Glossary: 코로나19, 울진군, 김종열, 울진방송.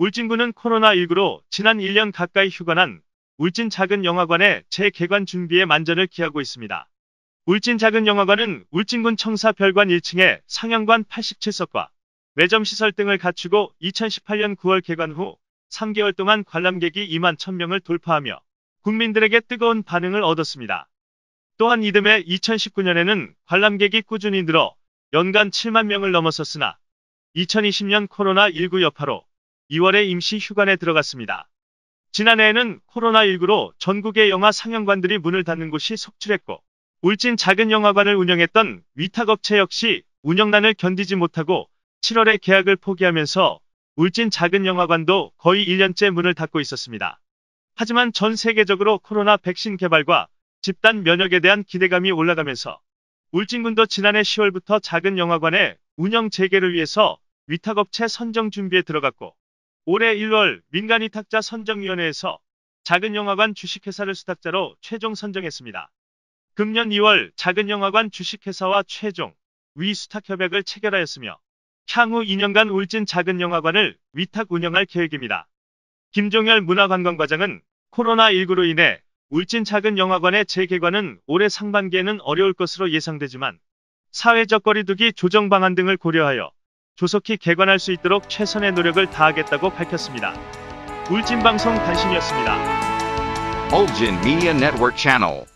울진군은 코로나19로 지난 1년 가까이 휴관한 울진 작은 영화관의 재개관 준비에 만전을 기하고 있습니다. 울진 작은 영화관은 울진군 청사 별관 1층에 상영관 87석과 매점 시설 등을 갖추고 2018년 9월 개관 후 3개월 동안 관람객이 2만 1000명을 돌파하며 국민들에게 뜨거운 반응을 얻었습니다. 또한 이듬해 2019년에는 관람객이 꾸준히 늘어 연간 7만 명을 넘어섰으나 2020년 코로나19 여파로 2월에 임시 휴관에 들어갔습니다. 지난해에는 코로나19로 전국의 영화 상영관들이 문을 닫는 곳이 속출했고 울진 작은 영화관을 운영했던 위탁업체 역시 운영난을 견디지 못하고 7월에 계약을 포기하면서 울진 작은 영화관도 거의 1년째 문을 닫고 있었습니다. 하지만 전 세계적으로 코로나 백신 개발과 집단 면역에 대한 기대감이 올라가면서 울진군도 지난해 10월부터 작은 영화관의 운영 재개를 위해서 위탁업체 선정 준비에 들어갔고 올해 1월 민간위탁자 선정위원회에서 작은 영화관 주식회사를 수탁자로 최종 선정했습니다. 금년 2월 작은 영화관 주식회사와 최종 위수탁협약을 체결하였으며 향후 2년간 울진 작은 영화관을 위탁 운영할 계획입니다. 김종열 문화관광과장은 코로나19로 인해 울진 작은 영화관의 재개관은 올해 상반기에는 어려울 것으로 예상되지만 사회적 거리두기 조정 방안 등을 고려하여 조속히 개관할 수 있도록 최선의 노력을 다하겠다고 밝혔습니다. 울진방송 단신이었습니다. 울진 미디어 네트워크 채널.